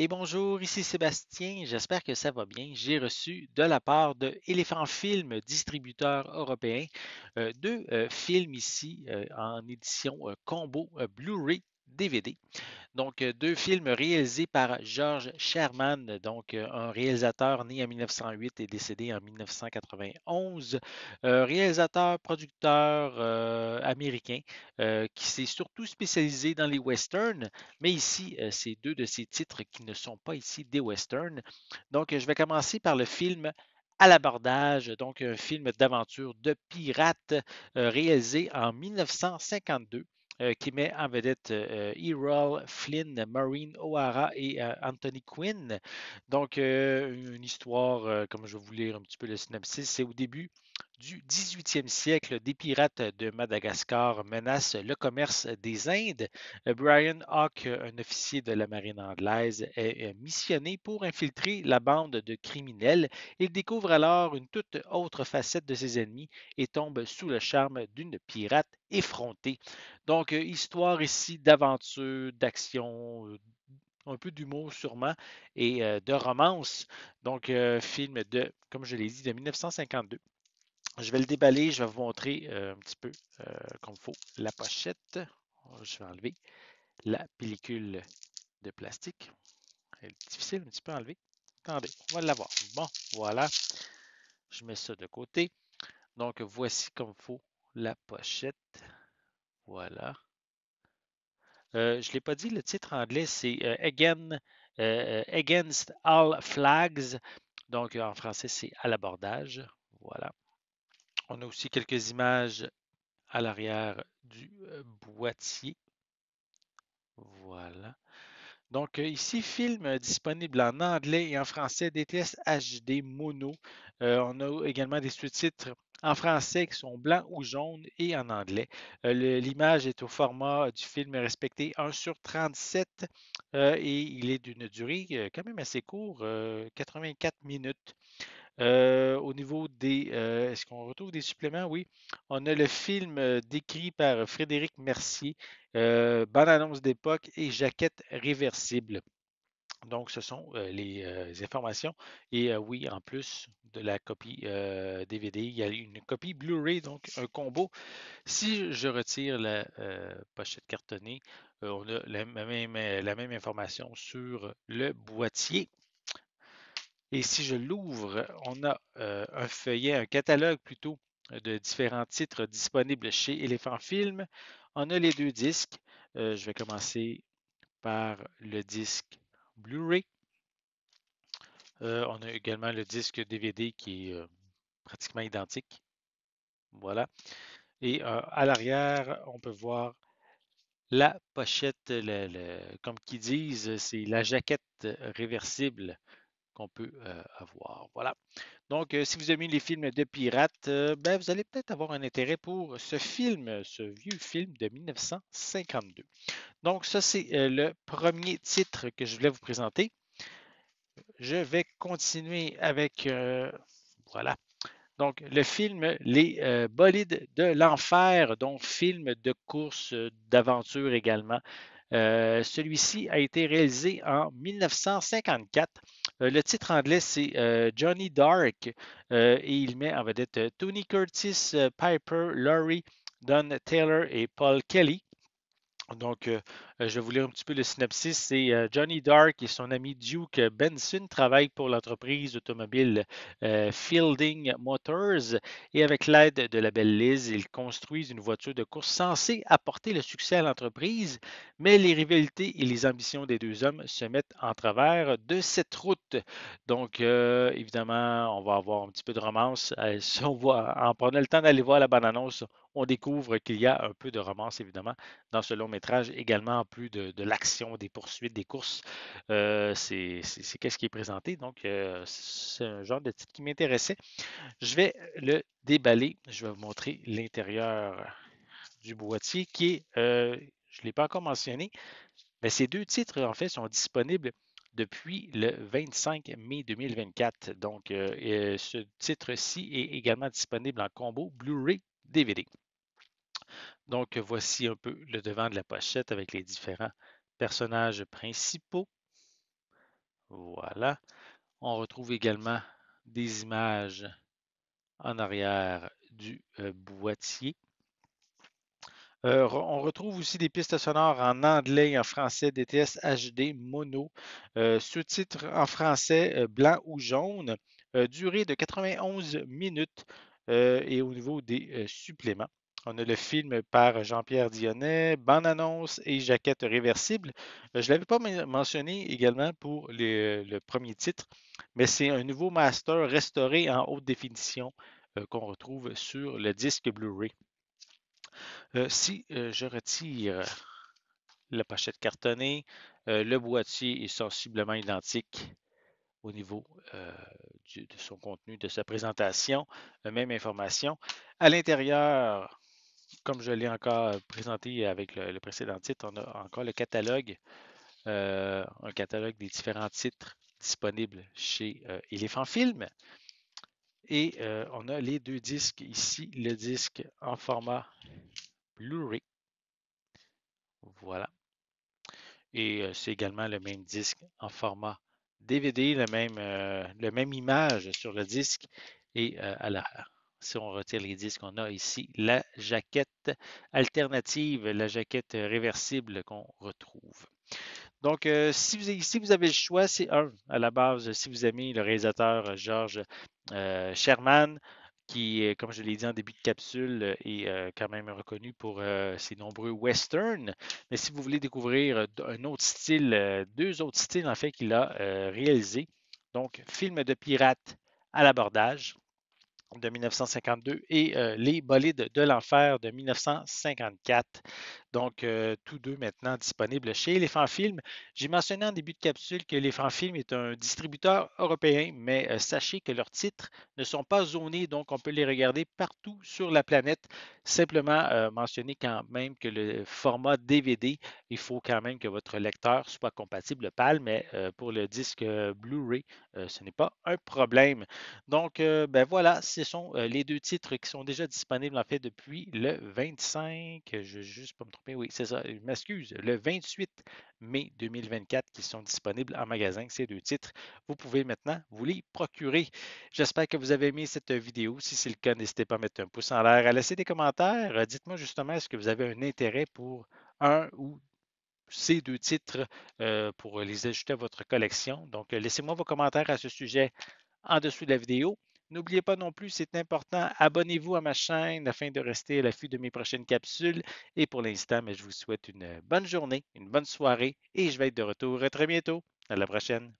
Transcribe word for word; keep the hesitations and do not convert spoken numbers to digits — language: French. Et bonjour, ici Sébastien, j'espère que ça va bien. J'ai reçu de la part de Elephant Film, distributeur européen, euh, deux euh, films ici euh, en édition euh, combo euh, Blu-ray D V D. Donc, euh, deux films réalisés par George Sherman, donc euh, un réalisateur né en mille neuf cent huit et décédé en mille neuf cent quatre-vingt-onze, euh, réalisateur, producteur euh, américain euh, qui s'est surtout spécialisé dans les westerns, mais ici, euh, c'est deux de ses titres qui ne sont pas ici des westerns. Donc, euh, je vais commencer par le film À l'Abordage, donc un film d'aventure de pirates euh, réalisé en mille neuf cent cinquante-deux. Euh, qui met en vedette euh, Errol Flynn, Maureen O'Hara et euh, Anthony Quinn. Donc, euh, une histoire, euh, comme je vais vous lire un petit peu le synopsis, c'est au début du dix-huitième siècle, des pirates de Madagascar menacent le commerce des Indes. Brian Hawke, un officier de la marine anglaise, est missionné pour infiltrer la bande de criminels. Il découvre alors une toute autre facette de ses ennemis et tombe sous le charme d'une pirate effrontée. Donc, histoire ici d'aventure, d'action, un peu d'humour sûrement, et de romance. Donc, film de, comme je l'ai dit, de mille neuf cent cinquante-deux. Je vais le déballer, je vais vous montrer euh, un petit peu, euh, comme il faut, la pochette. Je vais enlever la pellicule de plastique. Elle est difficile un petit peu à enlever. Attendez, on va l'avoir. Bon, voilà. Je mets ça de côté. Donc, voici comme il faut la pochette. Voilà. Euh, je ne l'ai pas dit, le titre en anglais, c'est euh, Again, euh, Against All Flags. Donc, en français, c'est À l'Abordage. Voilà. On a aussi quelques images à l'arrière du boîtier. Voilà. Donc ici, film disponible en anglais et en français, D T S H D mono. Euh, on a également des sous-titres en français qui sont blancs ou jaunes et en anglais. Euh, l'image est au format du film respecté un sur trente-sept euh, et il est d'une durée quand même assez courte, euh, quatre-vingt-quatre minutes. Euh, au niveau des... Euh, est-ce qu'on retrouve des suppléments? Oui. On a le film euh, décrit par Frédéric Mercier, euh, bande-annonce d'époque et jaquette réversible. Donc, ce sont euh, les euh, informations. Et euh, oui, en plus de la copie euh, D V D, il y a une copie Blu-ray, donc un combo. Si je retire la euh, pochette cartonnée, euh, on a la même, la même information sur le boîtier. Et si je l'ouvre, on a euh, un feuillet, un catalogue plutôt, de différents titres disponibles chez Elephant Film. On a les deux disques. Euh, je vais commencer par le disque Blu-ray. Euh, on a également le disque D V D qui est euh, pratiquement identique. Voilà. Et euh, à l'arrière, on peut voir la pochette, le, le, comme qu'ils disent, c'est la jaquette réversible qu'on peut euh, avoir. Voilà. Donc, euh, si vous aimez les films de pirates, euh, ben, vous allez peut-être avoir un intérêt pour ce film, ce vieux film de mille neuf cent cinquante-deux. Donc, ça, c'est euh, le premier titre que je voulais vous présenter. Je vais continuer avec... Euh, voilà. Donc, le film Les euh, Bolides de l'enfer, donc film de course, d'aventure également. Euh, celui-ci a été réalisé en mille neuf cent cinquante-quatre. Euh, le titre anglais, c'est euh, Johnny Dark euh, et il met en vedette euh, Tony Curtis, euh, Piper Laurie, Don Taylor et Paul Kelly. Donc, euh, je vais vous lire un petit peu le synopsis. C'est euh, Johnny Dark et son ami Duke Benson travaillent pour l'entreprise automobile euh, Fielding Motors et avec l'aide de la belle Liz, ils construisent une voiture de course censée apporter le succès à l'entreprise, mais les rivalités et les ambitions des deux hommes se mettent en travers de cette route. Donc, euh, évidemment, on va avoir un petit peu de romance. Euh, si on voit, en prenant le temps d'aller voir la bande-annonce, on découvre qu'il y a un peu de romance, évidemment, dans ce long métrage. Également, en plus de, de l'action, des poursuites, des courses, euh, c'est qu'est-ce qui est présenté. Donc, euh, c'est un genre de titre qui m'intéressait. Je vais le déballer. Je vais vous montrer l'intérieur du boîtier qui est, euh, je ne l'ai pas encore mentionné, mais ces deux titres, en fait, sont disponibles depuis le vingt-cinq mai deux mille vingt-quatre. Donc, euh, ce titre-ci est également disponible en combo Blu-ray D V D. Donc, voici un peu le devant de la pochette avec les différents personnages principaux. Voilà. On retrouve également des images en arrière du euh, boîtier. Euh, on retrouve aussi des pistes sonores en anglais et en français, D T S H D, mono, euh, sous-titres en français euh, blanc ou jaune, euh, durée de quatre-vingt-onze minutes euh, et au niveau des euh, suppléments. On a le film par Jean-Pierre Dionnet, bande-annonce et jaquette réversible. Euh, je ne l'avais pas mentionné également pour les, le premier titre, mais c'est un nouveau master restauré en haute définition euh, qu'on retrouve sur le disque Blu-ray. Euh, si euh, je retire la pochette cartonnée, euh, le boîtier est sensiblement identique au niveau euh, du, de son contenu, de sa présentation, euh, même information. À l'intérieur, comme je l'ai encore présenté avec le, le précédent titre, on a encore le catalogue, euh, un catalogue des différents titres disponibles chez euh, Elephant Film. Et euh, on a les deux disques ici, le disque en format Blu-ray. Voilà. Et euh, c'est également le même disque en format D V D, le même, euh, la même image sur le disque. Et euh, à la, si on retire les disques, on a ici la jaquette alternative, la jaquette réversible qu'on retrouve. Donc, euh, si, vous, si vous avez le choix, c'est un, à la base, si vous aimez le réalisateur George euh, Sherman, qui, comme je l'ai dit en début de capsule, est euh, quand même reconnu pour euh, ses nombreux westerns. Mais si vous voulez découvrir un autre style, euh, deux autres styles, en fait, qu'il a euh, réalisé, donc, film de pirates à l'abordage de mille neuf cent cinquante-deux et euh, Les Bolides de l'enfer de mille neuf cent cinquante-quatre. Donc, euh, tous deux maintenant disponibles chez Elephant Film. J'ai mentionné en début de capsule que Elephant Film est un distributeur européen, mais euh, sachez que leurs titres ne sont pas zonés, donc on peut les regarder partout sur la planète. Simplement euh, mentionner quand même que le format D V D, il faut quand même que votre lecteur soit compatible PAL, mais euh, pour le disque euh, Blu-ray, euh, ce n'est pas un problème. Donc, euh, ben voilà, ce sont euh, les deux titres qui sont déjà disponibles en fait depuis le vingt-cinq, je vais juste pas me tromper. Oui, c'est ça, je m'excuse, le vingt-huit mai deux mille vingt-quatre qui sont disponibles en magasin, ces deux titres. Vous pouvez maintenant vous les procurer. J'espère que vous avez aimé cette vidéo. Si c'est le cas, n'hésitez pas à mettre un pouce en l'air, à laisser des commentaires. Dites-moi justement, est-ce que vous avez un intérêt pour un ou ces deux titres euh, pour les ajouter à votre collection. Donc, laissez-moi vos commentaires à ce sujet en dessous de la vidéo. N'oubliez pas non plus, c'est important, abonnez-vous à ma chaîne afin de rester à l'affût de mes prochaines capsules. Et pour l'instant, je vous souhaite une bonne journée, une bonne soirée et je vais être de retour très bientôt. À la prochaine.